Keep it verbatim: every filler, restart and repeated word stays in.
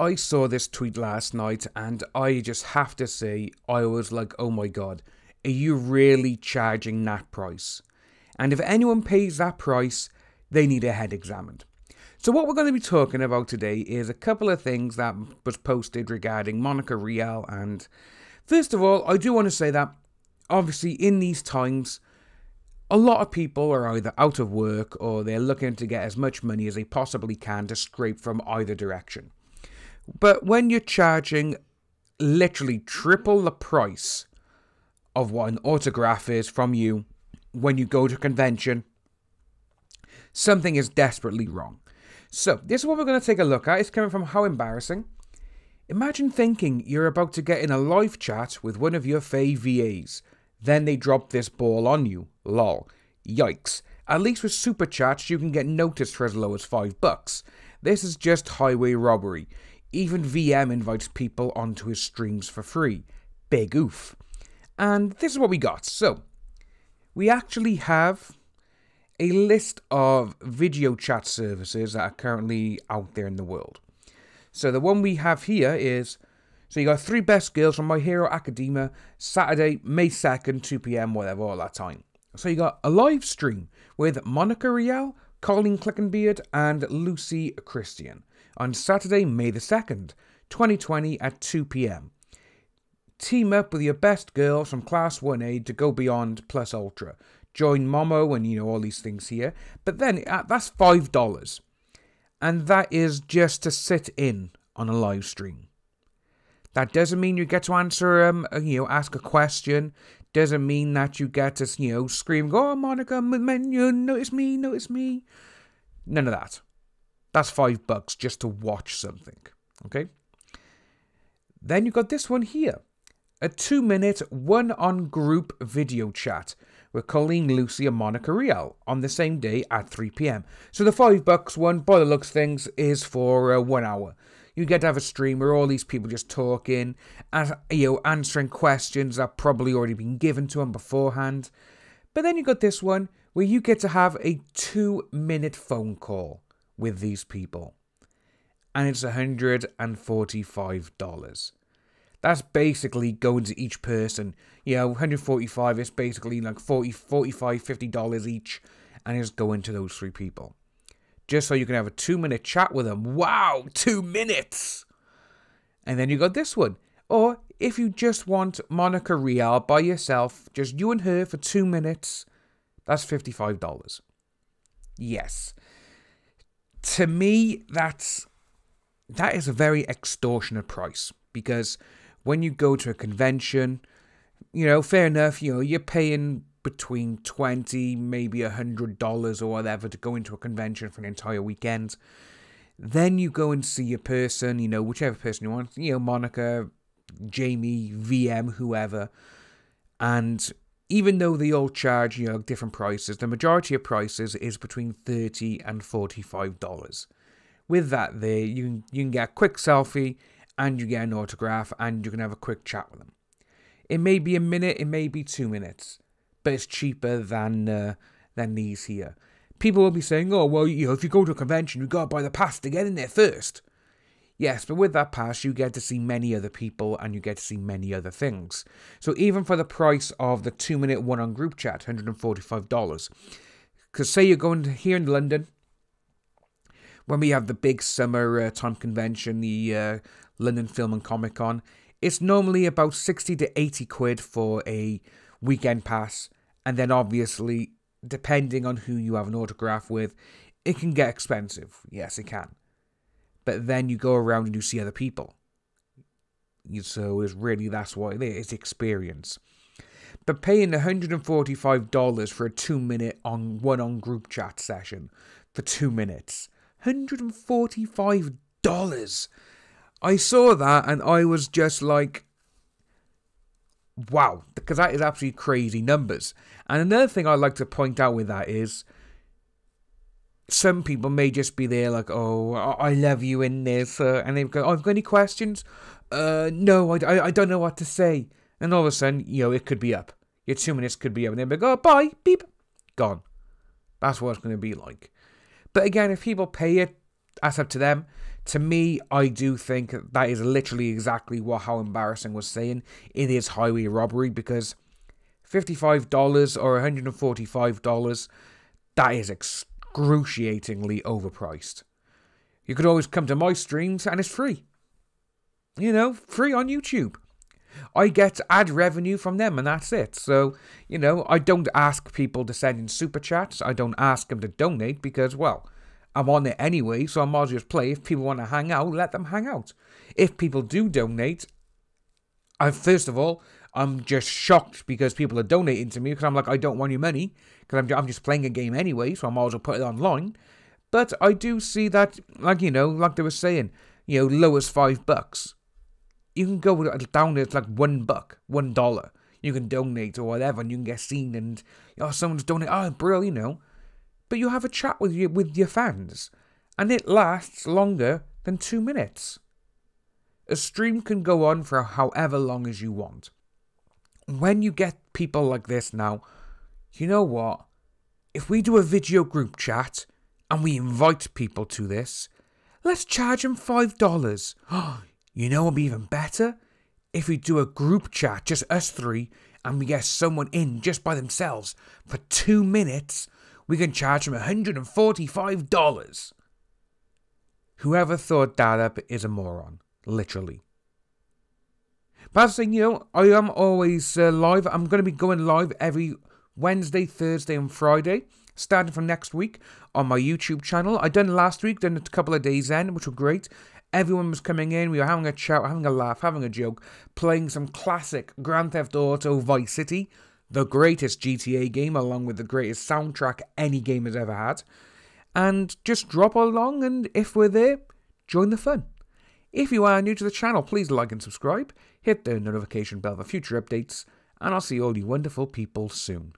I saw this tweet last night and I just have to say, I was like, oh my god, are you really charging that price? And if anyone pays that price, they need a head examined. So what we're going to be talking about today is a couple of things that was posted regarding Monica Rial. And first of all, I do want to say that obviously in these times, a lot of people are either out of work or they're looking to get as much money as they possibly can to scrape from either direction. But when you're charging literally triple the price of what an autograph is from you when you go to a convention, something is desperately wrong. So this is what we're going to take a look at. It's coming from How Embarrassing. Imagine thinking you're about to get in a live chat with one of your fave V As. Then they drop this ball on you. Lol. Yikes. At least with super chats you can get noticed for as low as five bucks. This is just highway robbery. Even V M invites people onto his streams for free. Big oof. And this is what we got. So, we actually have a list of video chat services that are currently out there in the world. So the one we have here is, so you got three best girls from My Hero Academia, Saturday, May second, two p m, whatever, all that time. So you got a live stream with Monica Rial, Colleen Clickenbeard and Lucy Christian on Saturday, May the second, twenty twenty at two p m. Team up with your best girls from Class one A to go beyond Plus Ultra. Join Momo and, you know, all these things here. But then, uh, that's five dollars. And that is just to sit in on a live stream. That doesn't mean you get to answer, um, you know, ask a question. Doesn't mean that you get to, you know, scream, go, oh, Monica, man, you notice me, notice me. None of that. That's five bucks just to watch something, okay? Then you've got this one here. A two-minute one-on-group video chat with Colleen, Lucy and Monica Rial on the same day at three p m. So the five bucks one, by the looks of things, is for uh, one hour. You get to have a stream where all these people just talking, and, you know, answering questions that probably already been given to them beforehand. But then you got this one where you get to have a two-minute phone call with these people, and it's one hundred forty-five dollars. That's basically going to each person. You know, one hundred forty-five dollars is basically like forty, forty-five, fifty dollars each, and it's going to those three people. Just so you can have a two-minute chat with them. Wow, two minutes! And then you got this one. Or, if you just want Monica Rial by yourself, just you and her for two minutes, that's fifty-five dollars. Yes. To me, that's, that is a very extortionate price. Because when you go to a convention, you know, fair enough, you know, you're paying between twenty, maybe a hundred dollars or whatever to go into a convention for an entire weekend. Then you go and see a person, you know, whichever person you want, you know, Monica, Jamie, V M, whoever. And even though they all charge, you know, different prices, the majority of prices is between thirty and forty-five dollars. With that, there you can, you can get a quick selfie and you get an autograph and you can have a quick chat with them. It may be a minute, it may be two minutes. But it's cheaper than uh, than these here. People will be saying, oh, well, you know, if you go to a convention, you've got to buy the pass to get in there first. Yes, but with that pass, you get to see many other people and you get to see many other things. So even for the price of the two-minute one-on-group chat, one hundred forty-five dollars. Because say you're going to, here in London, when we have the big summer uh, time convention, the uh, London Film and Comic Con, it's normally about sixty to eighty quid for a weekend pass, and then obviously, depending on who you have an autograph with, it can get expensive. Yes, it can. But then you go around and you see other people. So it's really, that's what it is. It's experience. But paying one hundred forty-five dollars for a two-minute on one-on group chat session for two minutes. one hundred forty-five dollars! I saw that and I was just like, wow, because that is absolutely crazy numbers. And another thing I like to point out with that is some people may just be there like, oh, I love you in this. Uh, and they go, oh, I've got any questions? Uh, no, I, I, I don't know what to say. And all of a sudden, you know, it could be up. Your two minutes could be up. And then they go, oh, bye, beep, gone. That's what it's going to be like. But again, if people pay it, that's up to them. To me, I do think that is literally exactly what How Embarrassing was saying. It is highway robbery, because fifty-five dollars or one hundred forty-five dollars, that is excruciatingly overpriced. You could always come to my streams and it's free. You know, free on YouTube. I get ad revenue from them and that's it. So, you know, I don't ask people to send in super chats. I don't ask them to donate because, well, I'm on it anyway, so I might as well just play. If people want to hang out, let them hang out. If people do donate, I, first of all, I'm just shocked because people are donating to me, because I'm like, I don't want your money, because I'm, I'm just playing a game anyway, so I might as well put it online. But I do see that, like, you know, like they were saying, you know, lowest five bucks. You can go down to like one buck, one dollar. You can donate or whatever, and you can get seen, and, oh, someone's donating, oh, bro, you know. But you have a chat with your, with your fans, and it lasts longer than two minutes. A stream can go on for however long as you want. When you get people like this now, you know what? If we do a video group chat, and we invite people to this, let's charge them five dollars. Oh, you know what would be even better? If we do a group chat, just us three, and we get someone in just by themselves for two minutes, we can charge them one hundred forty-five dollars. Whoever thought that up is a moron, literally. But I was saying, you know, I am always uh, live. I'm going to be going live every Wednesday, Thursday and Friday, starting from next week on my YouTube channel. I done last week, done a couple of days in, which were great. Everyone was coming in, we were having a chat, having a laugh, having a joke, playing some classic Grand Theft Auto Vice City, the greatest G T A game, along with the greatest soundtrack any game has ever had. And just drop along, and if we're there, join the fun. If you are new to the channel, please like and subscribe, hit the notification bell for future updates, and I'll see all you wonderful people soon.